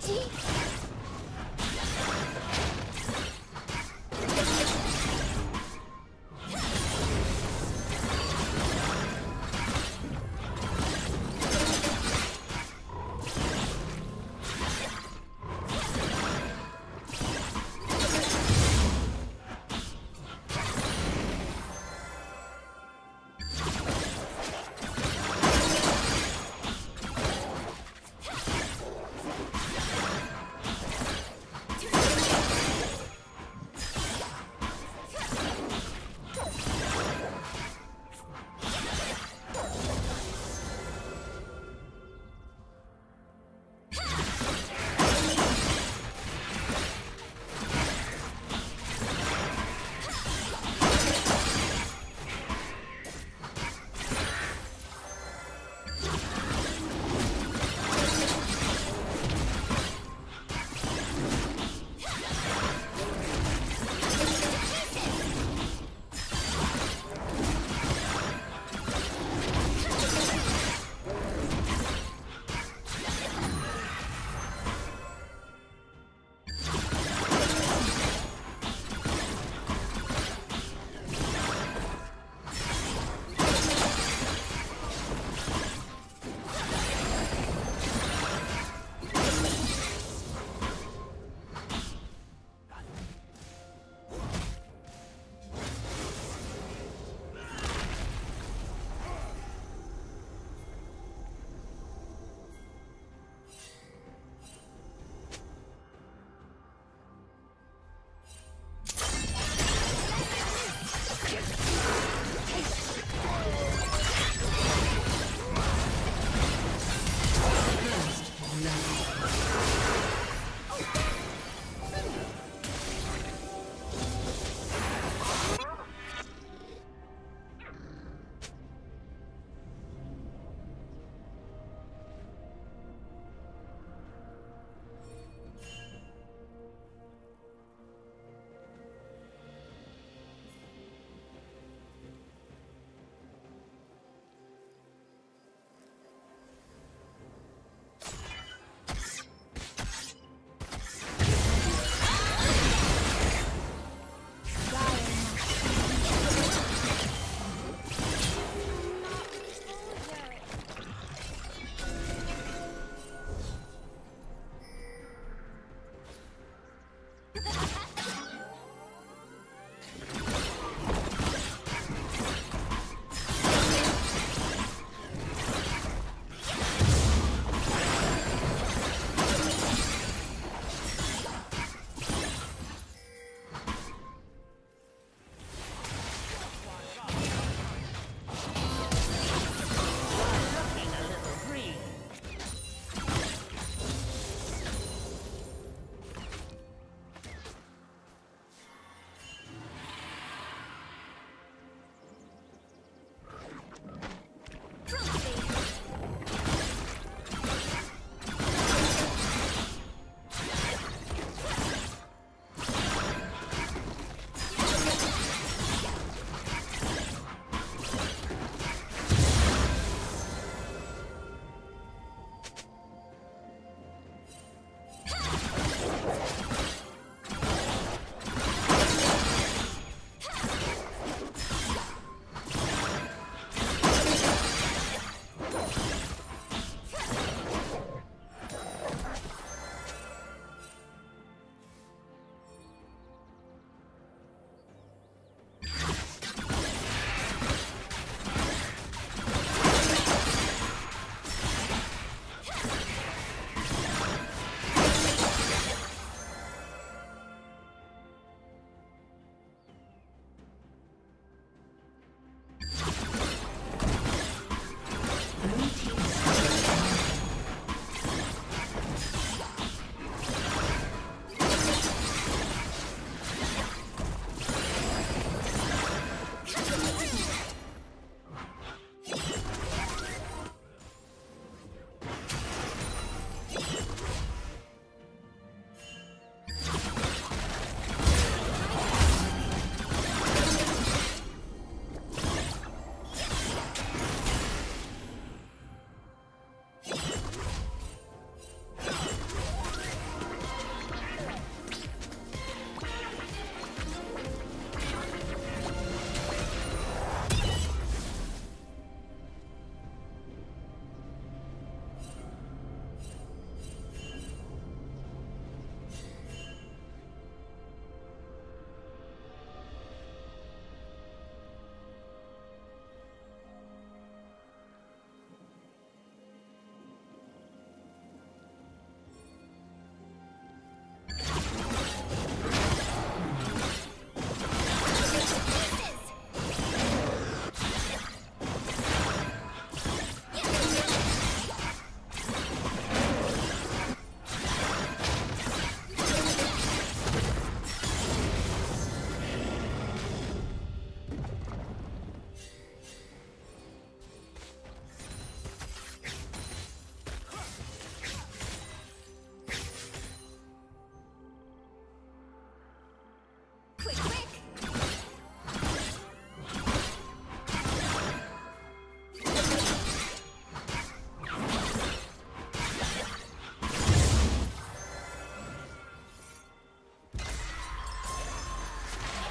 dzieci?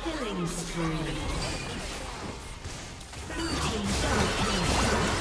Killing spree. Blue team double kill.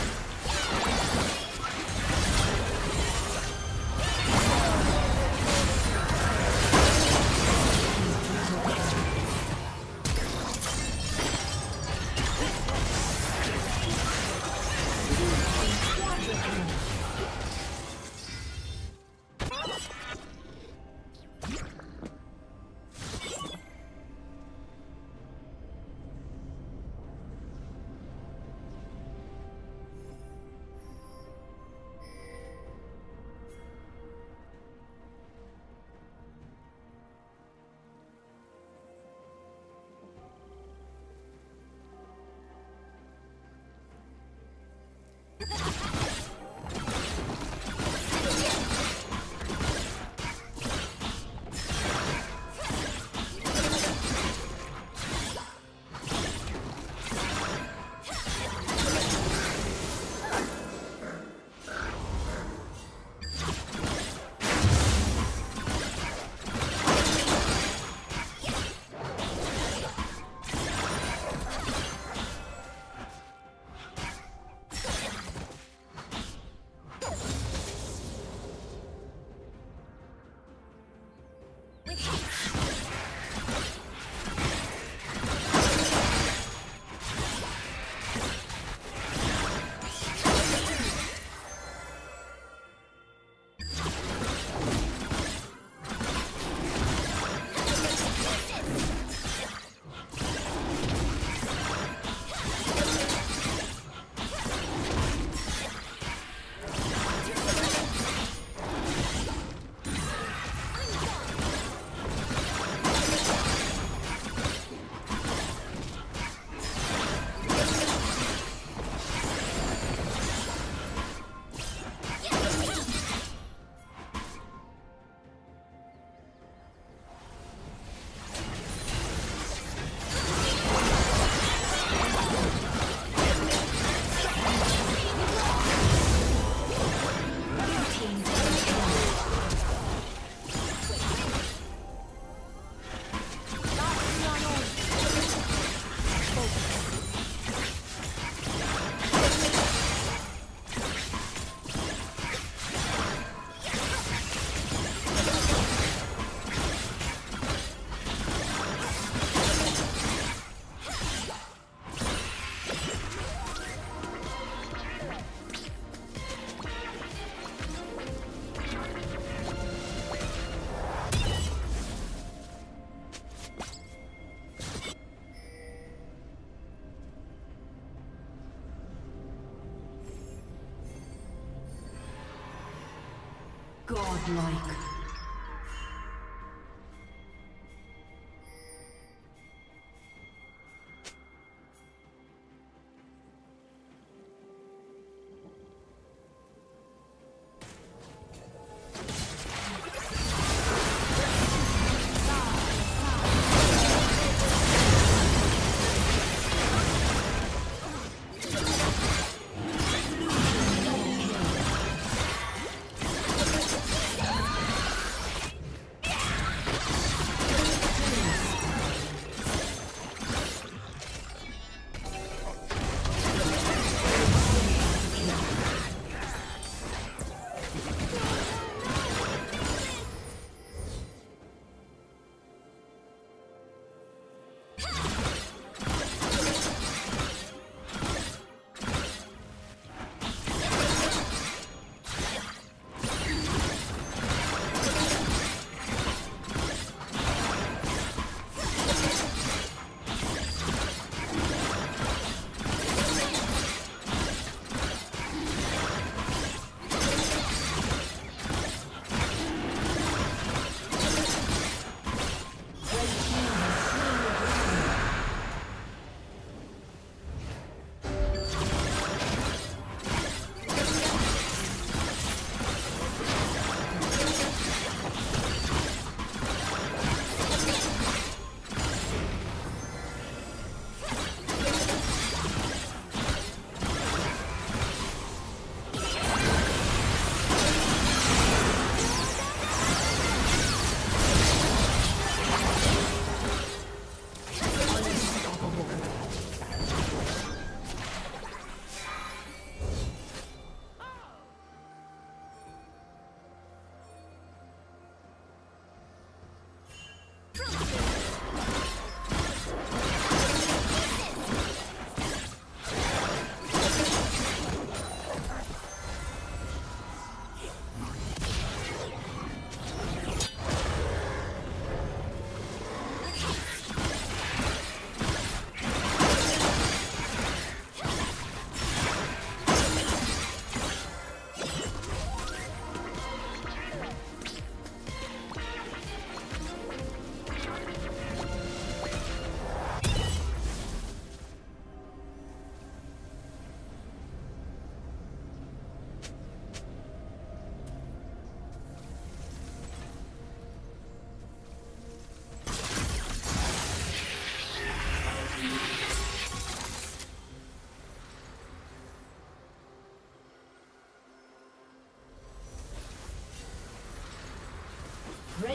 Godlike.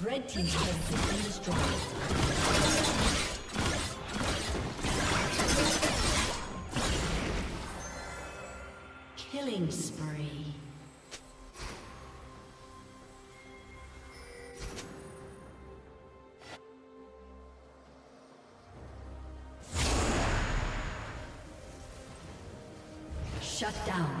Red team's turret has been destroyed. Killing spree. Shut down.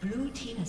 Blue team has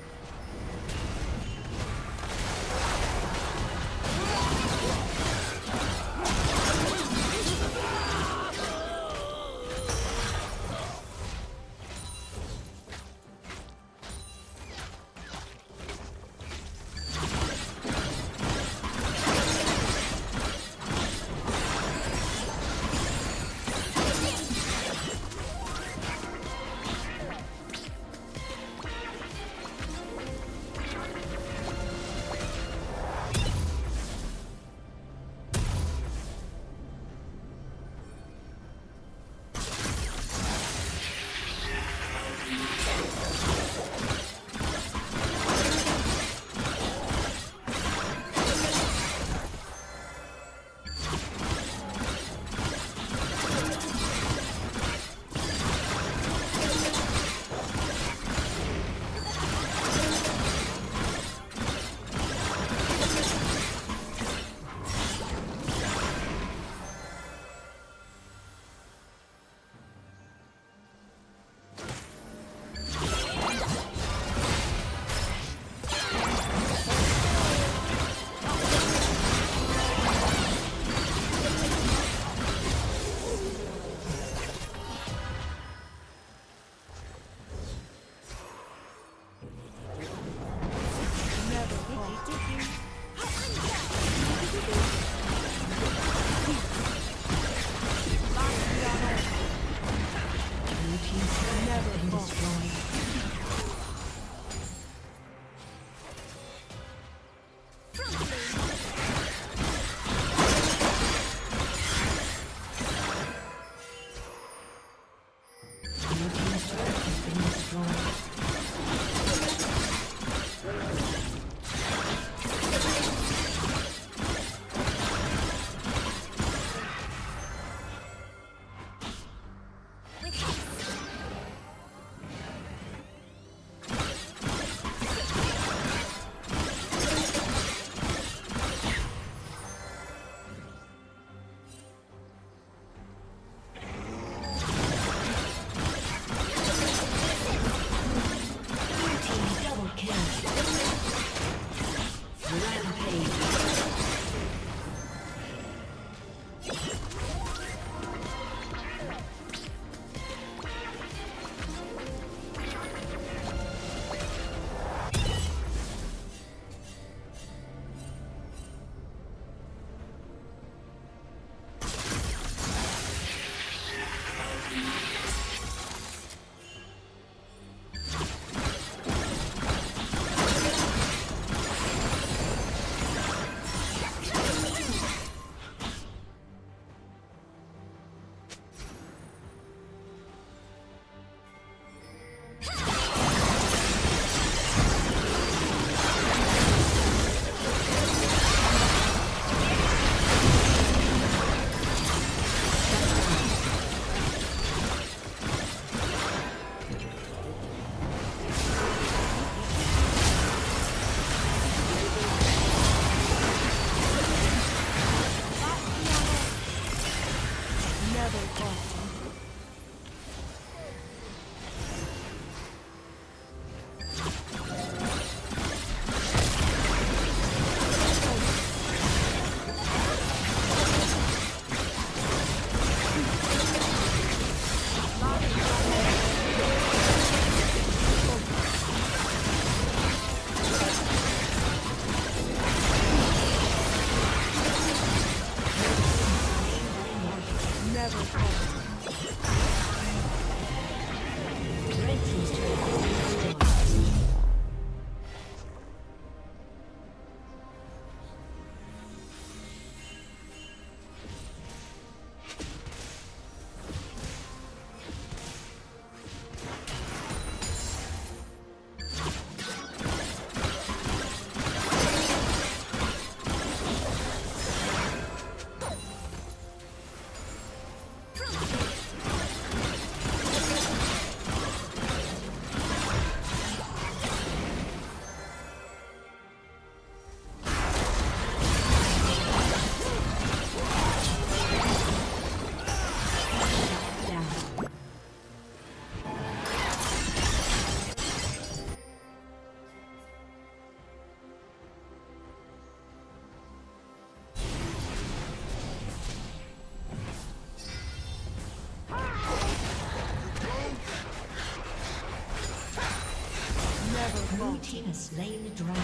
has slain the dragon.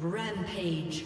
Rampage.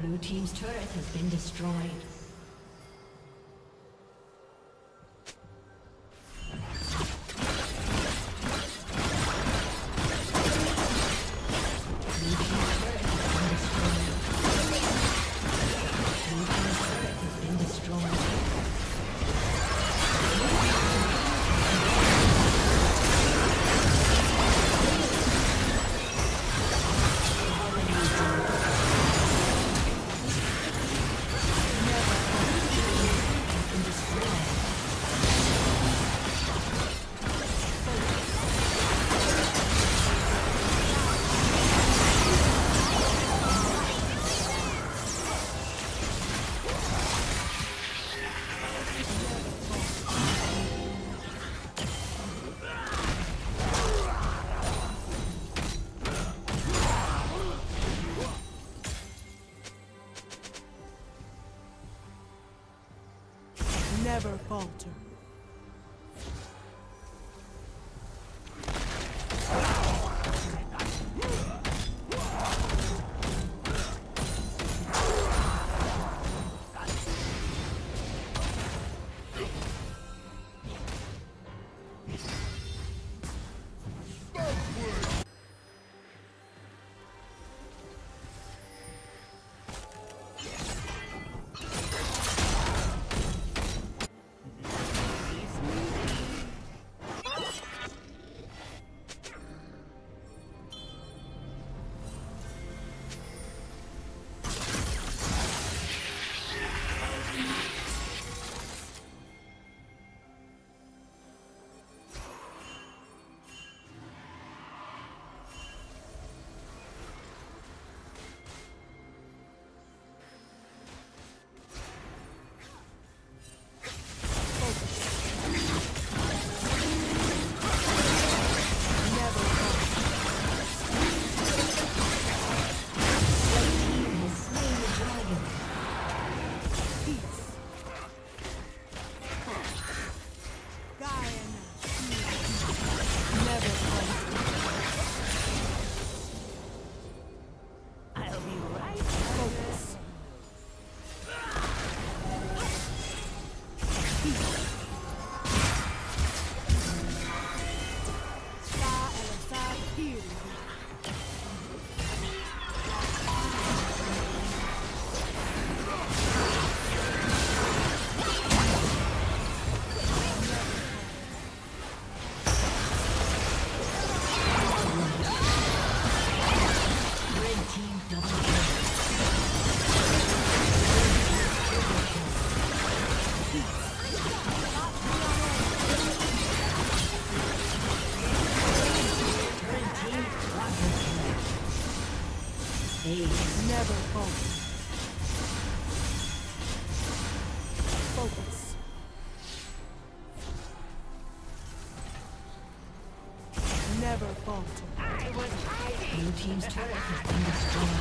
Blue team's turret has been destroyed. Never falter. They never fall. Never falter. Blue team's turret has been destroyed.